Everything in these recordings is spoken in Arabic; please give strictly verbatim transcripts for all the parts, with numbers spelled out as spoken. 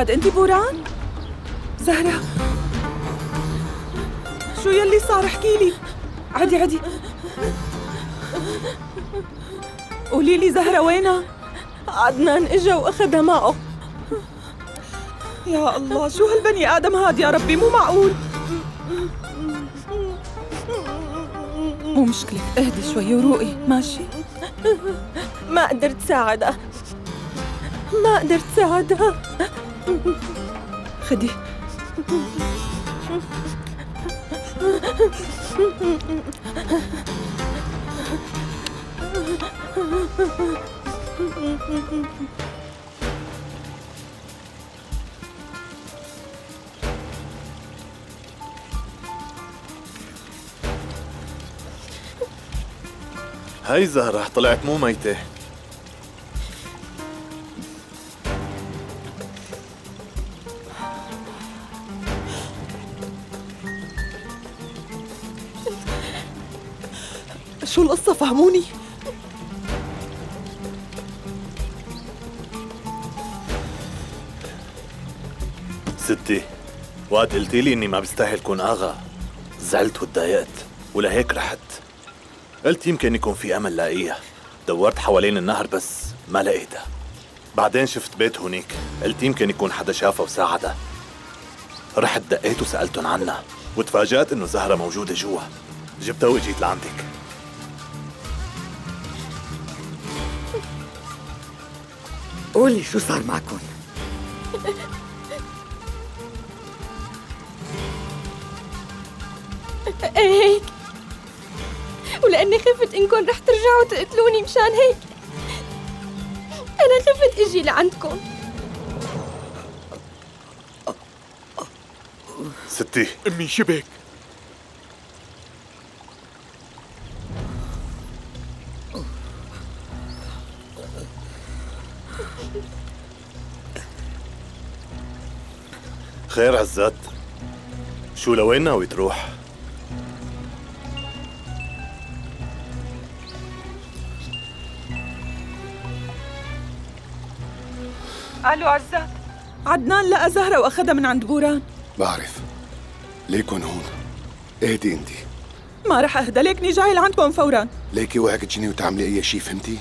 معقد. انت بوران؟ زهرة شو يلي صار؟ احكيلي. عدي عدي قولي لي زهرة وينها؟ عدنان اجا واخذها معه. يا الله شو هالبني آدم هاد يا ربي، مو معقول. مو مشكلة، اهدي شوي وروقي. ماشي. ما قدرت ساعدها، ما قدرت ساعدها. خدي. هاي زهرة طلعت مو ميتة. شو القصة فهموني؟ ستي وقت قلتيلي اني ما بستاهل كون اغا زعلت وتضايقت، ولهيك رحت. قلت يمكن يكون في امل لاقيها، دورت حوالين النهر بس ما لقيتها. بعدين شفت بيت هونيك، قلت يمكن يكون حدا شافها وساعدها. رحت دقيت وسالتن عنها وتفاجأت انه زهرة موجودة جوا. جبتها واجيت لعندك. قولي شو صار معكن؟ هيك ولأني خفت إنكم رح ترجعوا تقتلوني مشان هيك أنا خفت إجي لعندكم. ستي أمي شبك. خير عزت؟ شو لوين ناوي تروح؟ الو عزت، عدنان لقى زهرة واخدها من عند بوران. بعرف ليكن هون. اهدي انتي. ما رح اهدى، ليكني جاي لعندكم فورا. ليكي وعك تجيني وتعملي اي شيء، فهمتي؟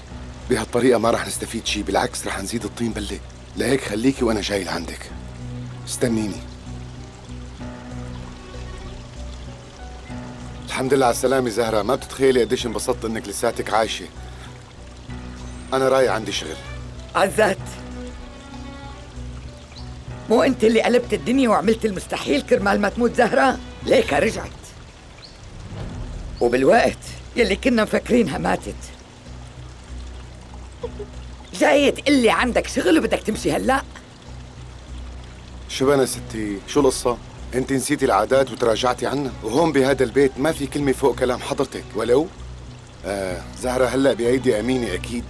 بهالطريقة ما رح نستفيد شيء، بالعكس رح نزيد الطين بلة. لهيك خليكي وانا جاي لعندك، استنيني. الحمد لله على السلامة زهرة، ما بتتخيلي قديش انبسطت انك لساتك عايشة. أنا رايح عندي شغل. عزت مو أنت اللي قلبت الدنيا وعملت المستحيل كرمال ما تموت زهرة؟ ليك رجعت وبالوقت يلي كنا مفكرينها ماتت. جاي تقلي عندك شغل وبدك تمشي هلأ؟ شبنا ستي، شو القصة؟ انت نسيتي العادات وتراجعتي عنا، وهون بهذا البيت ما في كلمة فوق كلام حضرتك ولو؟ آه زهرة هلا بأيدي أمينة أكيد.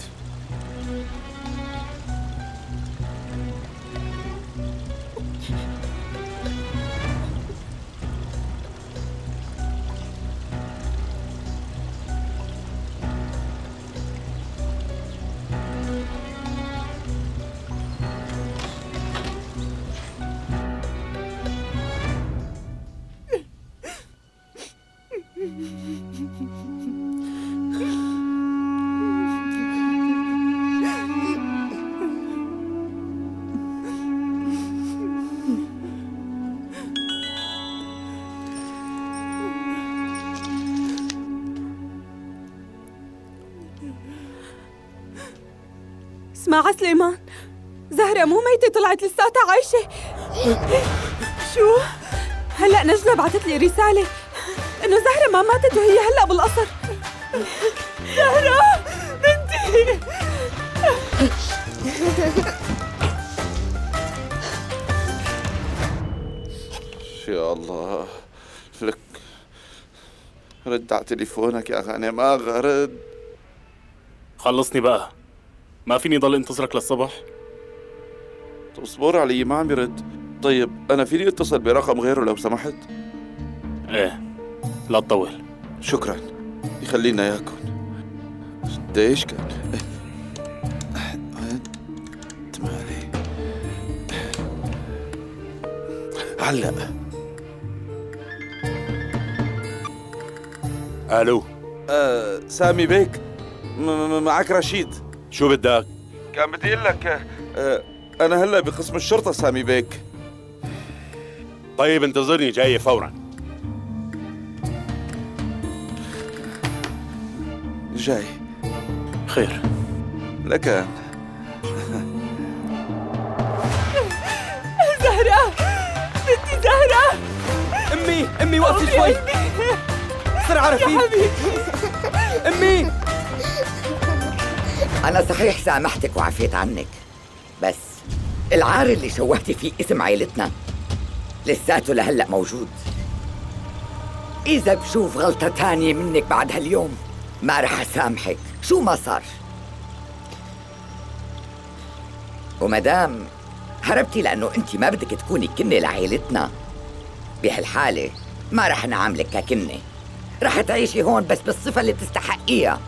اسمع سليمان، زهرة مو ميتة، طلعت لساتها عايشة. شو؟ هلا نجلة بعثت لي رسالة إنه زهرة ما ماتت وهي هلا بالقصر. زهرة بنتي. يا الله لك، رد على تليفونك يا غانم. آغا رد. خلصني بقى، ما فيني ضل انتظرك للصبح. اصبر علي ما عم برد. طيب انا فيني اتصل برقم غيره لو سمحت؟ ايه لا تطول. شكرا، يخلينا اياكم. قديش كان؟ واحد ثمانية علق. الو. آه سامي بيك، معاك رشيد. شو بدك؟ كان بدي اقول لك آه انا هلا بقسم الشرطه سامي بيك. طيب انتظرني جاي فورا. جاي. خير. لكن زهرة، بنتي زهرة. امي امي وقفي شوي. بسرعة رفيق يا حبيبي. امي انا صحيح سامحتك وعفيت عنك، بس العار اللي شوهتي فيه اسم عيلتنا لساته لهلا موجود. اذا بشوف غلطة تانية منك بعد هاليوم ما رح اسامحك شو ما صار. ومدام هربتي لانه انت ما بدك تكوني كنه لعيلتنا، بهالحاله ما رح نعاملك ككنه، رح تعيشي هون بس بالصفه اللي بتستحقيها.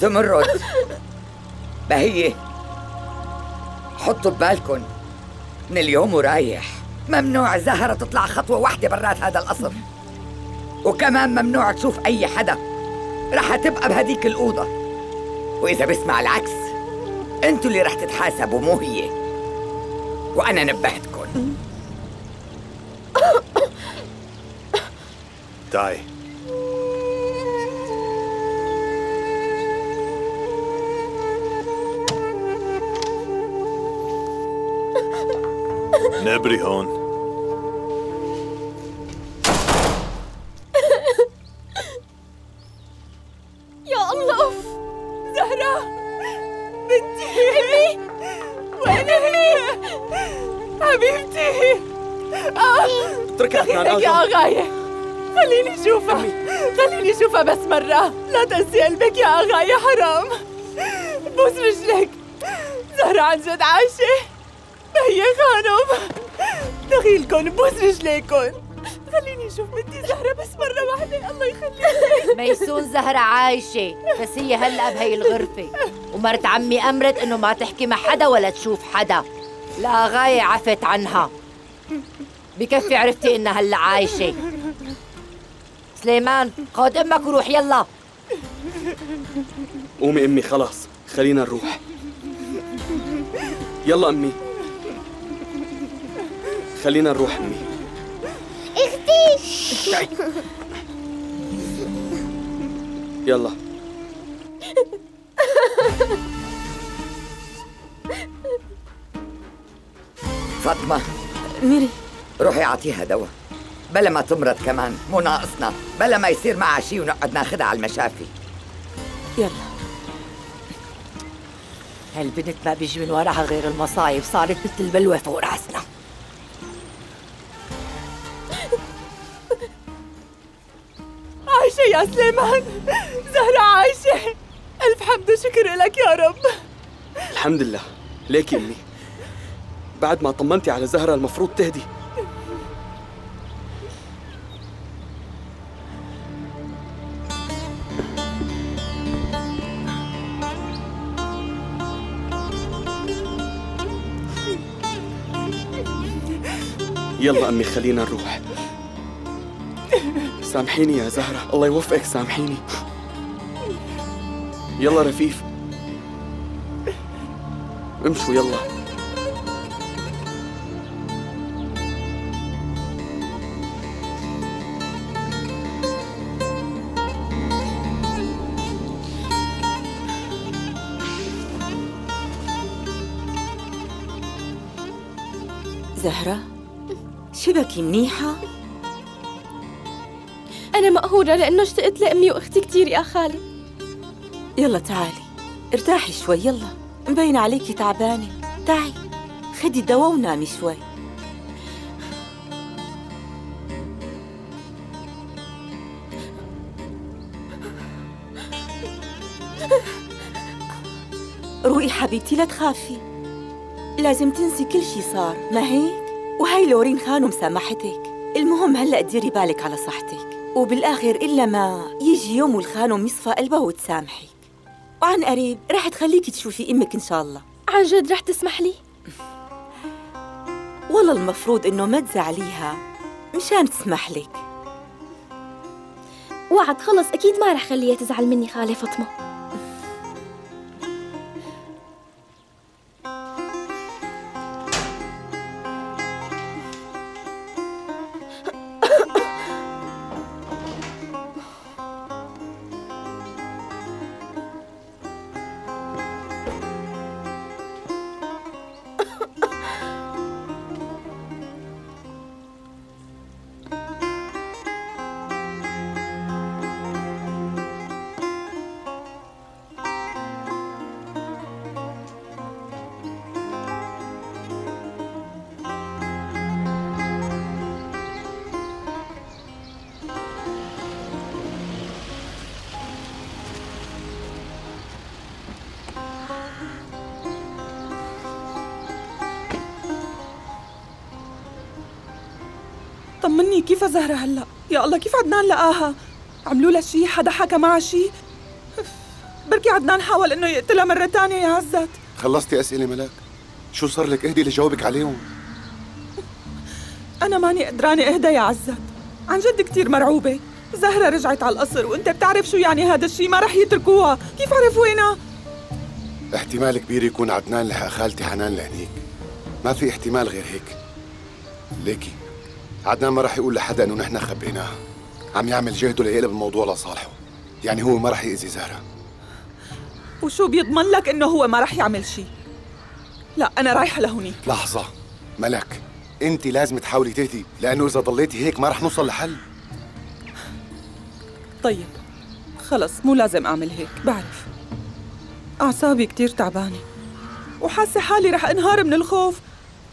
زمرد، بهيه، حطوا ببالكن من اليوم ورايح ممنوع زهرة تطلع خطوة واحدة برات هذا القصر، وكمان ممنوع تشوف أي حدا، رح تبقى بهديك الأوضة، وإذا بسمع العكس أنتوا اللي رح تتحاسبوا مو هي، وأنا نبهتكن. تعي نبري هون. يا الله زهرة بنتي، امي وين هي حبيبتي؟ اتركها يا اغاية، خليني اشوفها، خليني اشوفها بس مرة، لا تنسي قلبك يا اغاية حرام. بوس رجلك زهرة، عن جد عايشة؟ هي غانم دخيلكن، بوس رجليكن، خليني اشوف بنتي زهرة بس مرة واحدة الله يخليك. ميسون زهرة عايشة، بس هي هلا بهي الغرفة، ومرت عمي أمرت إنه ما تحكي مع حدا ولا تشوف حدا. لا غاية عفت عنها، بكفي عرفتي إنها هلا عايشة. سليمان خد أمك وروح يلا. قومي أمي خلاص، خلينا نروح. يلا أمي خلينا نروح. امي اختي يلا. فاطمة ميري روحي اعطيها دواء بلا ما تمرض، كمان مو ناقصنا بلا ما يصير معها شيء ونقعد ناخذها على المشافي. يلا هالبنت ما بيجي من وراها غير المصايب، صارت مثل البلوة فوق راسنا. عايشة يا سليمان، زهرة عايشة، ألف حمد وشكر لك يا رب. الحمد لله. ليكي أمي بعد ما طمنتي على زهرة المفروض تهدي. يلا أمي خلينا نروح. سامحيني يا زهرة، الله يوفقك سامحيني. يلا رفيف امشوا يلا. زهرة شبكي منيحة؟ أنا مقهورة لأنه اشتقت لأمي وأختي كتير يا خالي. يلا تعالي ارتاحي شوي، يلا مبين عليكي تعبانة، تعي خدي دواء ونامي شوي. روقي حبيبتي لا تخافي، لازم تنسي كل شي صار ما هيك؟ وهي لورين خانم سامحتك، المهم هلأ ديري بالك على صحتك، وبالاخر الا ما يجي يوم والخانم يصفى قلبها وتسامحك، وعن قريب رح تخليكي تشوفي امك ان شاء الله. عن جد رح تسمح لي؟ والله المفروض إنه ما تزعليها مشان تسمح لك. وعد خلص أكيد ما رح خليها تزعل مني خالة فاطمة. طمني كيف زهرة هلا؟ يا الله كيف عدنان لقاها؟ عملوا لها شيء؟ حدا حكى معها شيء؟ بركي عدنان حاول انه يقتلها مرة ثانية يا عزت. خلصتي اسئلة ملاك؟ شو صار لك؟ اهدي لجاوبك عليهم. أنا ماني قدرانة اهدى يا عزت، عن جد كثير مرعوبة. زهرة رجعت على القصر وأنت بتعرف شو يعني هذا الشيء، ما رح يتركوها، كيف عرفوا وينها؟ احتمال كبير يكون عدنان لحق خالتي حنان لهنيك، ما في احتمال غير هيك. ليكي عدنان ما راح يقول لحدا انه نحن خبيناها، عم يعمل جهده ليقلب الموضوع لصالحه، يعني هو ما راح يأذي زهرة. وشو بيضمن لك انه هو ما راح يعمل شيء؟ لا انا رايحه لهونيك. لحظة ملك، انت لازم تحاولي تهدي، لانه اذا ضليتي هيك ما راح نوصل لحل. طيب خلص مو لازم اعمل هيك، بعرف اعصابي كثير تعبانه وحاسه حالي راح انهار من الخوف.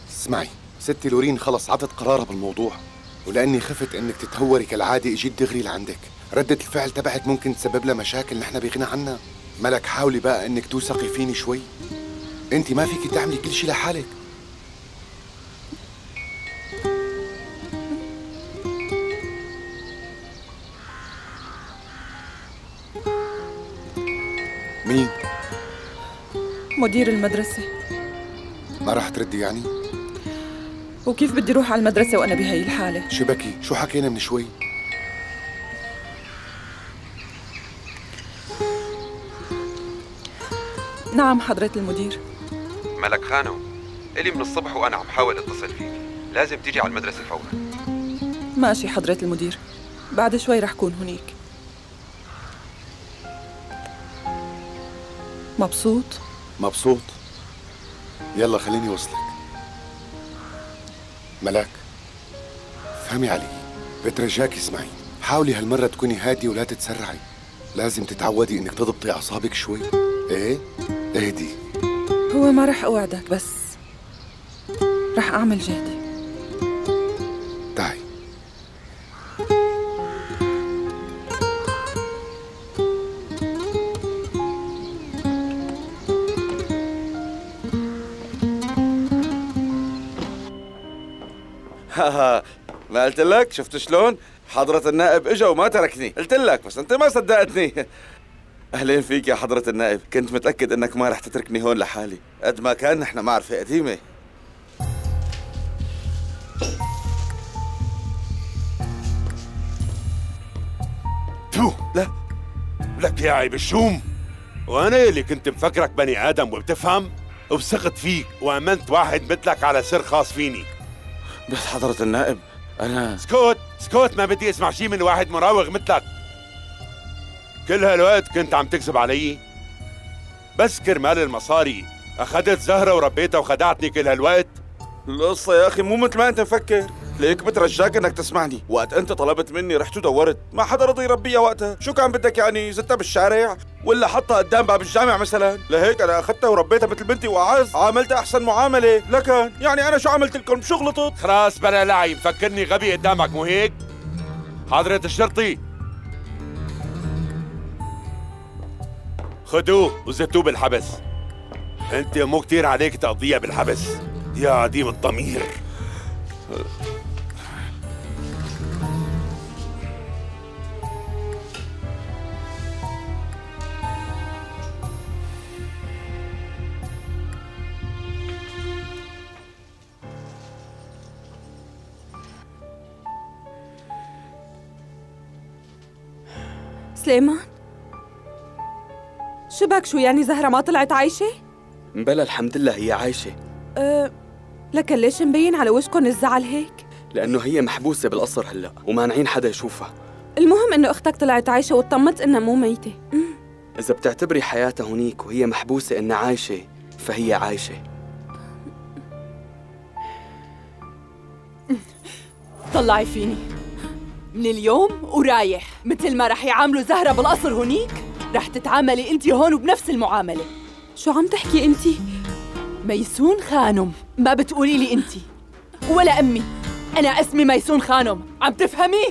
اسمعي ستي لورين خلص عطت قرارها بالموضوع، ولاني خفت انك تتهوري كالعاده اجيت دغري لعندك. ردة الفعل تبعك ممكن تسبب لها مشاكل نحن بغنى عنها. ملك حاولي بقى انك توثقي فيني شوي، انت ما فيكي تعملي كل شيء لحالك. مين؟ مدير المدرسة. ما راح تردي يعني؟ وكيف بدي روح على المدرسة وأنا بهي الحالة؟ شبكي، شو حكينا من شوي؟ نعم حضرة المدير. ملك خانم، إلي من الصبح وأنا عم حاول أتصل فيك، لازم تيجي على المدرسة فورا. ماشي حضرة المدير، بعد شوي رح كون هنيك. مبسوط؟ مبسوط. يلا خليني وصلك. ملاك فهمي علي، بترجاك اسمعي، حاولي هالمرة تكوني هادي ولا تتسرعي، لازم تتعودي انك تضبطي اعصابك شوي. ايه اهدي. هو ما رح اوعدك بس رح اعمل جهدي. تعي. ما قلت لك؟ شفت شلون؟ حضرة النائب اجا وما تركني، قلت لك بس انت ما صدقتني. اهلين فيك يا حضرة النائب، كنت متأكد انك ما رح تتركني هون لحالي، قد ما كان نحن معرفة قديمة. تو لا لك يا عيب الشوم، وانا يلي كنت مفكرك بني ادم وبتفهم، وبثقت فيك وامنت واحد مثلك على سر خاص فيني. بس حضرة النائب أنا سكوت سكوت، ما بدي أسمع شي من واحد مراوغ مثلك. كل هالوقت كنت عم تكذب علي بس كرمال المصاري، أخذت زهرة وربيتها وخدعتني كل هالوقت. القصة يا أخي مو مثل ما أنت مفكر، ليك بترجاك إنك تسمعني. وقت أنت طلبت مني رحت ودورت، ما حدا رضي يربيها وقتها. شو كان بدك يعني، زتها بالشارع ولا حطها قدام باب الجامع مثلا؟ لهيك أنا أخذتها وربيتها مثل بنتي وأعز، عاملتها أحسن معاملة. لكن يعني أنا شو عملت لكم؟ شو غلطت؟ خلاص بلا لعي، مفكرني غبي قدامك مو هيك؟ حضرة الشرطي خدوه وزتوه بالحبس. أنت مو كتير عليك تقضيها بالحبس يا عديم الضمير. سليمان؟ شو بك؟ شو يعني زهرة ما طلعت عايشة؟ بلا الحمد لله هي عايشة. أه لكن ليش مبين على وجهكم الزعل هيك؟ لأنه هي محبوسة بالقصر هلا ومانعين حدا يشوفها. المهم إنه أختك طلعت عايشة واطمنت إنها مو ميتة. مم. إذا بتعتبري حياتها هنيك وهي محبوسة إنها عايشة فهي عايشة. طلعي فيني من اليوم ورايح، مثل ما رح يعاملوا زهرة بالقصر هنيك رح تتعاملي انتي هون وبنفس المعاملة. شو عم تحكي انتي؟ ميسون خانم، ما بتقولي لي انتي ولا أمي، أنا اسمي ميسون خانم، عم تفهمي؟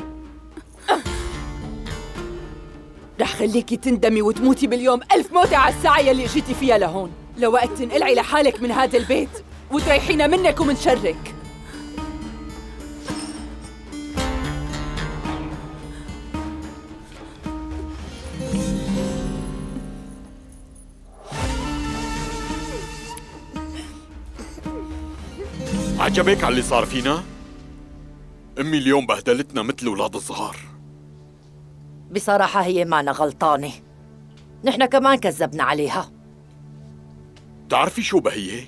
رح خليكي تندمي وتموتي باليوم ألف موتة على الساعة يلي اجيتي فيها لهون، لوقت تنقلعي لحالك من هذا البيت وتريحينا منك ومن شرك. عجبك على اللي صار فينا؟ أمي اليوم بهدلتنا مثل أولاد الصغار. بصراحة هي مانا غلطانة، نحن كمان كذبنا عليها. بتعرفي شو بهي؟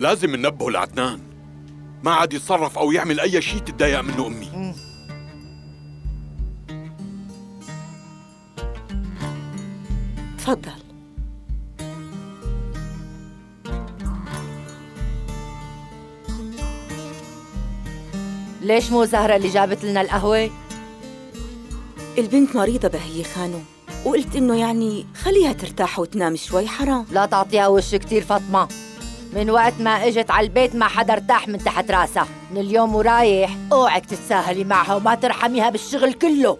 لازم ننبهه لعدنان، ما عاد يتصرف أو يعمل أي شيء تتضايق منه أمي. م. تفضل. ليش مو زهرة اللي جابت لنا القهوة؟ البنت مريضة بهي خانم، وقلت إنه يعني خليها ترتاح وتنام شوي، حرام. لا تعطيها وش كتير فاطمة، من وقت ما اجت على البيت ما حدا ارتاح من تحت راسها، من اليوم ورايح اوعك تتساهلي معها وما ترحميها بالشغل كله.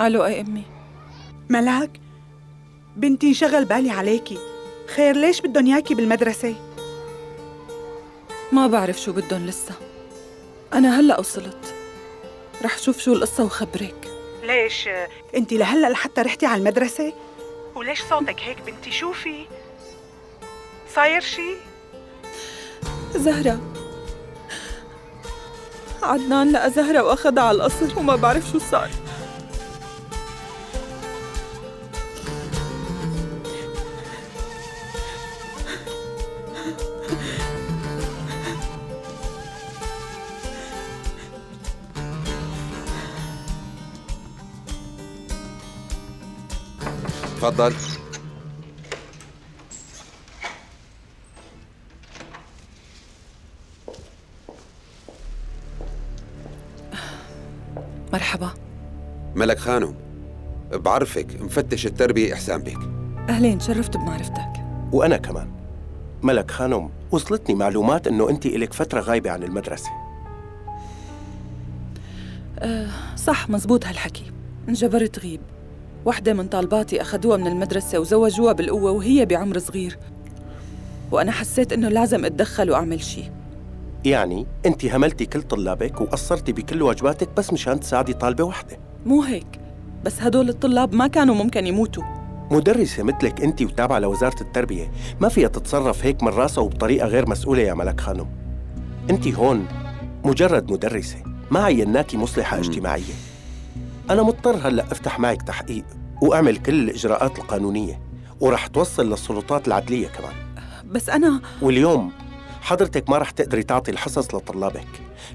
الو يا امي. ملاك بنتي انشغل بالي عليكي، خير ليش بدهم اياكي بالمدرسه؟ ما بعرف شو بدهم لسه، انا هلا وصلت رح شوف شو القصه وخبرك. ليش انتي لهلا لحتى رحتي على المدرسه؟ وليش صوتك هيك بنتي؟ شوفي صاير شي؟ زهره عدنان لقى زهره واخذها على القصر وما بعرف شو صار. تفضل. مرحبا. ملك خانم، بعرفك مفتش التربية احسان بك. اهلين، تشرفت بمعرفتك. وانا كمان. ملك خانم، وصلتني معلومات انه انت الك فترة غايبة عن المدرسة. أه صح، مزبوط هالحكي، انجبرت غيب. وحدة من طالباتي أخذوها من المدرسة وزوجوها بالقوة وهي بعمر صغير، وأنا حسيت إنه لازم أتدخل وأعمل شيء. يعني أنت هملتي كل طلابك وقصرتي بكل واجباتك بس مشان تساعدي طالبة وحدة؟ مو هيك، بس هدول الطلاب ما كانوا ممكن يموتوا. مدرسة مثلك أنت وتابعة لوزارة التربية ما فيها تتصرف هيك من راسها وبطريقة غير مسؤولة يا ملك خانم. أنت هون مجرد مدرسة، ما عيناكي مصلحة اجتماعية. أنا مضطر هلأ أفتح معك تحقيق وأعمل كل الإجراءات القانونية ورح توصل للسلطات العدلية كمان. بس أنا واليوم حضرتك ما رح تقدري تعطي الحصص لطلابك،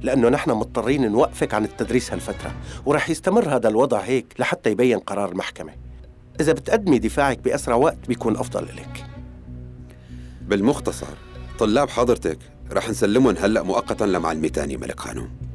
لأنه نحن مضطرين نوقفك عن التدريس هالفترة، ورح يستمر هذا الوضع هيك لحتى يبين قرار المحكمة. إذا بتقدمي دفاعك بأسرع وقت بيكون أفضل لك. بالمختصر طلاب حضرتك رح نسلمهم هلأ مؤقتاً لمعلمي تاني ملك خانم.